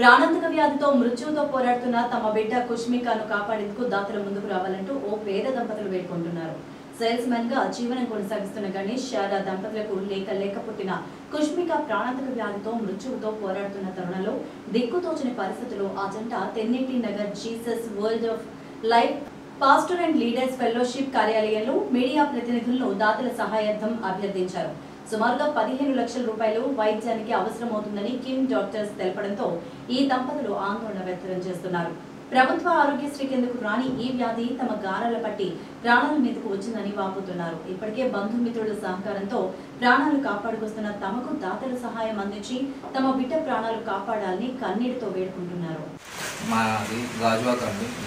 ప్రాణాంతక వ్యాధితో మృత్యుతో పోరాడుతున్న తమ బిడ్డ కుష్మికను కాపాడేందుకు దాతలు ముందుకు రావాలంటూ ఓ పేద దంపతులు వేడుకుంటున్నారు. సేల్స్ మెన్ గా జీవనం కొనసాగిస్తున్న గణేష్ శారద దంపతులకు లేక లేకపోయినా కుష్మిక ప్రాణాంతక వ్యాధితో మృత్యుతో పోరాడుతున్న తరుణంలో దిక్కుతోచని పరిస్థితుల్లో Ajanta Tenneti Nagar Jesus world of life pastor and leaders fellowship కార్యాలయంలో మీడియా ప్రతినిధులను దాతల సహాయార్థం అభ్యర్థించారు. సుమారుగా 15 లక్షల రూపాయలు వైద్యానికి అవసరమవుతుందని కిమ్ డాక్టర్స్ తెలపడంతో ఈ దంపతులు ఆందోళన వ్యక్తం చేస్తున్నారు. ప్రభుత్వ ఆరోగ్యశ్రీ కేంద్రకు రాని ఈ వ్యాధి తమ గారాల పట్టి ప్రాణాల మీదకు వచ్చిందని వాపోతున్నారు. ఇప్పటికే బంధుమిత్రుల సహకారంతో ప్రాణాలు కాపాడుకొస్తున్న తమకు దాతల సహాయం అందించి తమ బిడ్డ ప్రాణాలు కాపాడాలని కన్నీటితో వేడుకుంటున్నారు.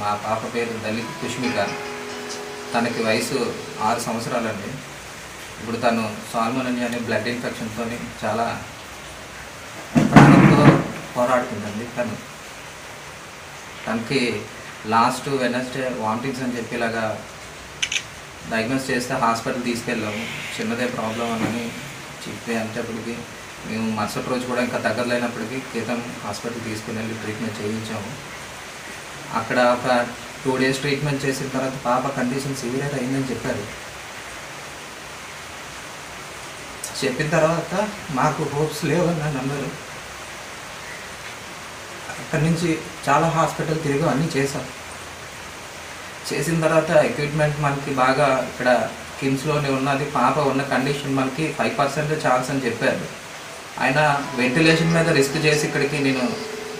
మా పాప పేరు దళిత్ కుష్మిక. తనకి వయసు 6 సంవత్సరాలండి. ఇప్పుడు తను సాల్మోనెల్లా అనే బ్లడ్ ఇన్ఫెక్షన్తో చాలా ప్రాణంతో పోరాడుతుందండి. తనకి లాస్ట్ వెనస్డే వామిటింగ్స్ అని చెప్పి ఇలాగా డయాగ్నోస్ చేస్తే హాస్పిటల్ తీసుకెళ్ళాము. చిన్నదే ప్రాబ్లం అని చెప్పి అంటప్పటికి మేము మరుసటి రోజు కూడా ఇంకా తగ్గలేనప్పటికీ గీతం హాస్పిటల్ తీసుకుని వెళ్ళి ట్రీట్మెంట్ చేయించాము. అక్కడ ఒక 2 days ట్రీట్మెంట్ చేసిన తర్వాత పాప కండిషన్ సివియర్ అయిందని చెప్పారు. చెప్పిన తర్వాత మాకు హోప్స్ లేవని అన్నారు. అక్కడి నుంచి చాలా హాస్పిటల్ తిరిగి అన్నీ చేశాం. చేసిన తర్వాత ఎక్విప్మెంట్ మనకి బాగా ఇక్కడ కిమ్స్లోనే ఉన్నది. పాప ఉన్న కండిషన్ మనకి 5% ఛాన్స్ అని చెప్పారు. ఆయన వెంటిలేషన్ మీద రిస్క్ చేసి ఇక్కడికి నేను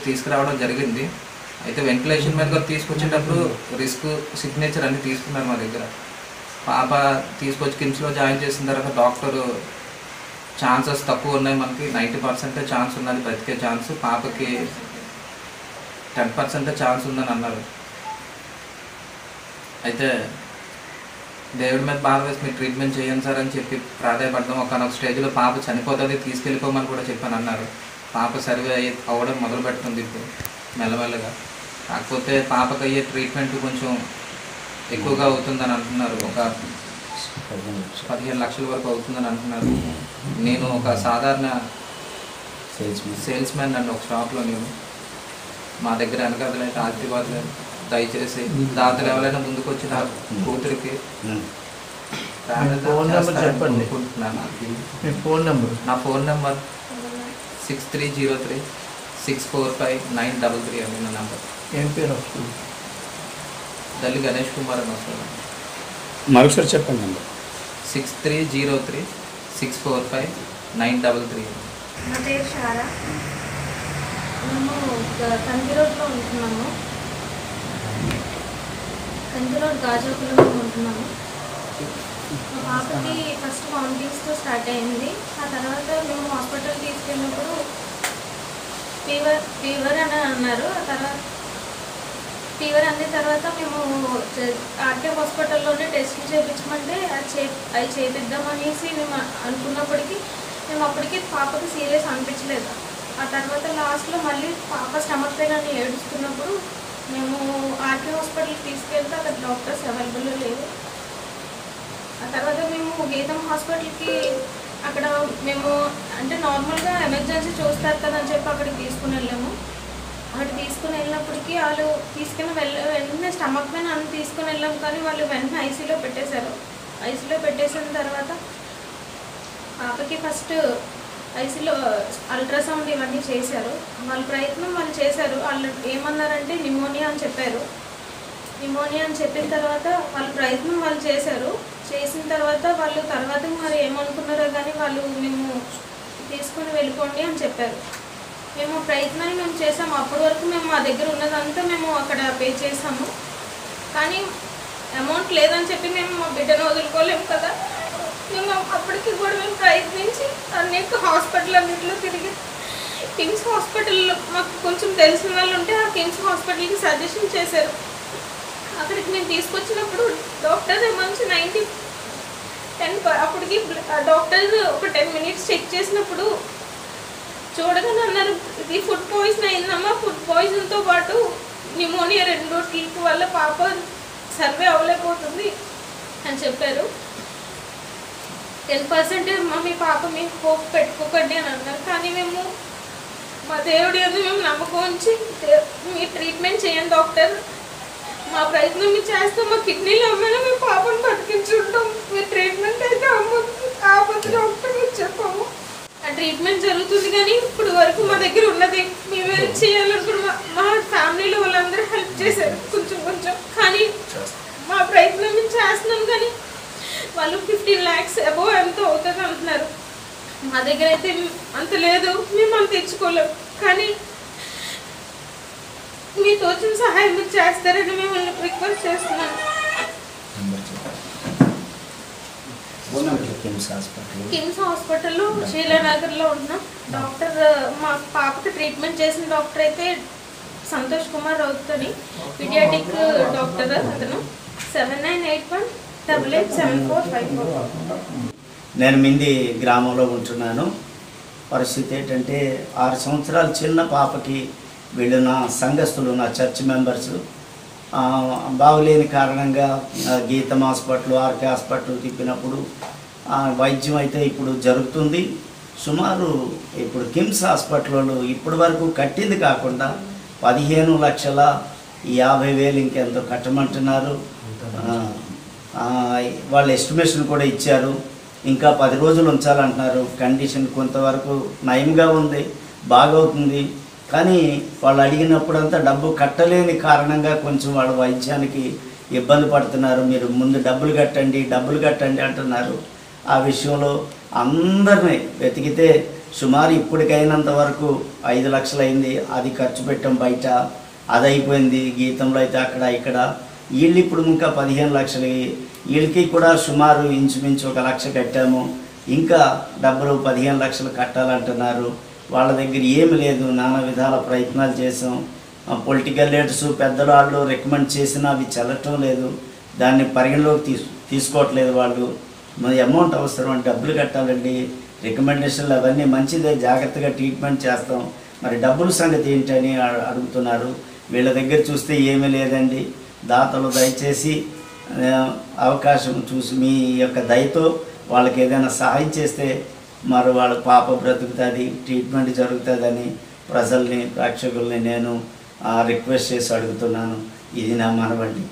తీసుకురావడం జరిగింది. అయితే వెంటిలేషన్ మీద కూడా తీసుకొచ్చేటప్పుడు రిస్క్ సిగ్నేచర్ అన్నీ తీసుకున్నారు మా దగ్గర. పాప తీసుకొచ్చి కిమ్స్లో జాయిన్ చేసిన తర్వాత డాక్టరు ఛాన్సెస్ తక్కువ ఉన్నాయి మనకి, 90% ఛాన్స్ ఉన్నది బ్రతికే ఛాన్స్, పాపకి 10% ఛాన్స్ ఉందని అన్నారు. అయితే దేవుడి మీద బాగా వేసి మీరు ట్రీట్మెంట్ చేయండి సార్ అని చెప్పి ప్రాధాయపడదాం. ఒకనొక స్టేజ్లో పాప చనిపోతుంది, తీసుకెళ్ళిపోమని కూడా చెప్పాను అన్నారు. పాప సర్వే అవ్వడం మొదలు పెడుతుంది ఇప్పుడు మెల్లమెల్లగా. కాకపోతే పాపకు అయ్యే ట్రీట్మెంట్ కొంచెం ఎక్కువగా అవుతుందని అంటున్నారు. ఒక 15 లక్షల వరకు అవుతుందని అంటున్నారు. నేను ఒక సాధారణ సేల్స్ మ్యాన్ అండి. ఒక షాప్లో నేను మా దగ్గర వెనకదలైతే ఆశీర్వాదాలు దయచేసి దాతలు ఎవరైనా ముందుకు వచ్చి నా కూతురికి చెప్పండి అనుకుంటున్నాను. నా ఫోన్ నెంబర్ 6303-645-933 అండి. నా నెంబర్ ఏం పేరు తల్లి గణేష్ కుమార్ అని వస్తాను. మరొకసారి చెప్పండి అండి. 6303-645-933. నా పేరు శారా. మేము కంది రోడ్లో ఉంటున్నాము. కంది రోడ్ గాజాపురంలో ఉంటున్నాము. మా పాపకి ఫస్ట్ వామిటింగ్స్తో స్టార్ట్ అయింది. ఆ తర్వాత మేము హాస్పిటల్ తీసుకెళ్ళినప్పుడు ఫీవర్ అని అన్నారు. ఆ తర్వాత ఫీవర్ అన్న తర్వాత మేము ఆర్కే హాస్పిటల్లోనే టెస్టులు చేయించమంటే అది చేపిద్దాం అనేసి మేము అనుకున్నప్పటికీ మేము అప్పటికి పాపకి సీరియస్ అనిపించలేదు. ఆ తర్వాత లాస్ట్లో మళ్ళీ పాప స్టమక్ పెయిన్ అని ఏడుస్తున్నప్పుడు మేము ఆర్కే హాస్పిటల్కి తీసుకెళ్తే అక్కడ డాక్టర్స్ అవైలబుల్లో లేవు. ఆ తర్వాత మేము గీతం హాస్పిటల్కి అక్కడ మేము అంటే నార్మల్గా ఎమర్జెన్సీ చూస్తారు కదా అని చెప్పి అక్కడికి తీసుకుని వెళ్ళాము. అటు తీసుకుని వెళ్ళినప్పటికీ వాళ్ళు తీసుకుని వెంటనే స్టమక్ పెయిన్ అని తీసుకుని వెళ్ళాము, కానీ వాళ్ళు వెంటనే ఐసీలో పెట్టేశారు. ఐసీలో పెట్టేసిన తర్వాత పాపకి ఫస్ట్ ఐసీలో అల్ట్రాసౌండ్ ఇవన్నీ చేశారు. వాళ్ళ ప్రయత్నం వాళ్ళు చేశారు. వాళ్ళు ఏమన్నారంటే న్యూమోనియా అని చెప్పారు. న్యూమోనియా అని చెప్పిన తర్వాత వాళ్ళ ప్రయత్నం వాళ్ళు చేశారు. చేసిన తర్వాత వాళ్ళు తర్వాత మరి ఏమనుకున్నారో కానీ వాళ్ళు మేము తీసుకుని వెళ్ళిపోండి అని చెప్పారు. మేము ప్రయత్నాన్ని మేము చేసాము. అప్పటి వరకు మేము మా దగ్గర ఉన్నదంతా మేము అక్కడ పే చేసాము, కానీ అమౌంట్ లేదని చెప్పి మేము మా బిడ్డను వదులుకోలేము కదా. మేము అప్పటికి కూడా మేము ప్రయత్నించి అనేక హాస్పిటల్ అన్నింటిలో తిరిగి కిమ్స్ హాస్పిటల్లో మాకు కొంచెం తెలిసిన వాళ్ళు ఉంటే ఆ కిమ్స్ హాస్పిటల్కి సజెషన్ చేశారు. అక్కడికి మేము తీసుకొచ్చినప్పుడు డాక్టర్ మంచి 10 అప్పటికి డాక్టర్ ఒక 10 minutes చెక్ చేసినప్పుడు చూడగానే అన్నారు, ఇది ఫుడ్ పాయిజన్ అయిందమ్మా. ఫుడ్ పాయిజన్తో పాటు న్యూమోనియా 2 వల్ల పాప సర్వే అవ్వలేకపోతుంది అని చెప్పారు. 10% మీ పాప మీకు హోప్ పెట్టుకోకండి అని అన్నారు. కానీ మేము మా దేవుడి మీద మేము నమ్మకం మంచి మీ ట్రీట్మెంట్ చేయండి డాక్టర్ మా ప్రయత్నం మీ చేస్తా మా కిడ్నీలో అవ్వన మీ పాపను బతికించుంటాం మీ ట్రీట్మెంట్ అయితే అమ్ముకు ఆపతి డాక్టర్ ని చెప్పాము ఆ ట్రీట్మెంట్ జరుగుతుంది కానీ ఇప్పుడు వరకు మా దగ్గర ఉన్నది మేము చేయాలనుకున్నా మా ఫ్యామిలీలో వాళ్ళందరూ హెల్ప్ చేశారు కొంచెం కొంచెం కానీ మా ప్రయత్నం మేము చేస్తున్నాం కానీ వాళ్ళు 15 లక్షస్ అబౌవ్ ఎంత అవుతది అంటున్నారు మా దగ్గర అయితే అంత లేదు మేము అంత తెచ్చుకోలేం కానీ మీ తోచిన సహాయం చేస్తారని మేము రిక్వెస్ట్ చేస్తున్నాను కిమ్స్ హాస్పిటల్ శీలానగర్ లో ఉన్న డాక్టర్ మా పాపకి ట్రీట్మెంట్ చేసిన డాక్టర్ అయితే సంతోష్ కుమార్ రౌతని పీడియాట్రిక్ డాక్టర్ అతను 7981887454 నేను మింది గ్రామంలో ఉంటున్నాను పరిస్థితి ఏంటంటే 6 సంవత్సరాల చిన్న పాపకి వెళ్ళిన సంఘస్థులు నా చర్చ్ మెంబర్స్ బాగులేని కారణంగా గీతం హాస్పిటల్ ఆర్కే హాస్పిటల్ తిప్పినప్పుడు వైద్యం అయితే ఇప్పుడు జరుగుతుంది సుమారు ఇప్పుడు కిమ్స్ హాస్పిటల్లో ఇప్పటి వరకు కట్టింది కాకుండా 15,50,000 ఇంకెంతో కట్టమంటున్నారు వాళ్ళు ఎస్టిమేషన్ కూడా ఇచ్చారు ఇంకా 10 రోజులు ఉంచాలంటున్నారు కండిషన్ కొంతవరకు నయంగా ఉంది బాగుతుంది కానీ వాళ్ళు అడిగినప్పుడంతా డబ్బు కట్టలేని కారణంగా కొంచెం వాళ్ళు వైద్యానికి ఇబ్బంది పడుతున్నారు మీరు ముందు డబ్బులు కట్టండి అంటున్నారు ఆ విషయంలో అందరినీ వెతికితే సుమారు ఇప్పటికైనంత వరకు 5 లక్షలు అయింది అది ఖర్చు పెట్టాం బయట అది అయిపోయింది గీతంలో అయితే అక్కడ ఇక్కడ వీళ్ళు ఇప్పుడు ఇంకా 15 లక్షలు వీళ్ళకి కూడా సుమారు ఇంచుమించు 1 లక్ష కట్టాము ఇంకా డబ్బులు 15 లక్షలు కట్టాలంటున్నారు వాళ్ళ దగ్గర ఏమి లేదు నానా విధాల ప్రయత్నాలు చేసాం పొలిటికల్ లీడర్స్ పెద్దలు వాళ్ళు రికమెండ్ చేసినా అవి చెల్లటం లేదు దాన్ని పరిగణలోకి తీసుకోవట్లేదు వాళ్ళు మరి అమౌంట్ అవసరం అంటే డబ్బులు కట్టాలండి రికమెండేషన్లు అవన్నీ మంచిదే జాగ్రత్తగా ట్రీట్మెంట్ చేస్తాం మరి డబ్బుల సంగతి ఏంటని అడుగుతున్నారు వీళ్ళ దగ్గర చూస్తే ఏమీ లేదండి దాతలు దయచేసి అవకాశం చూసి మీ యొక్క దయతో వాళ్ళకి ఏదైనా సహాయం చేస్తే మరి వాళ్ళ పాప బ్రతుకుతుంది ట్రీట్మెంట్ జరుగుతుందని ప్రజల్ని ప్రేక్షకుల్ని నేను రిక్వెస్ట్ చేసి అడుగుతున్నాను ఇది నా మనవండి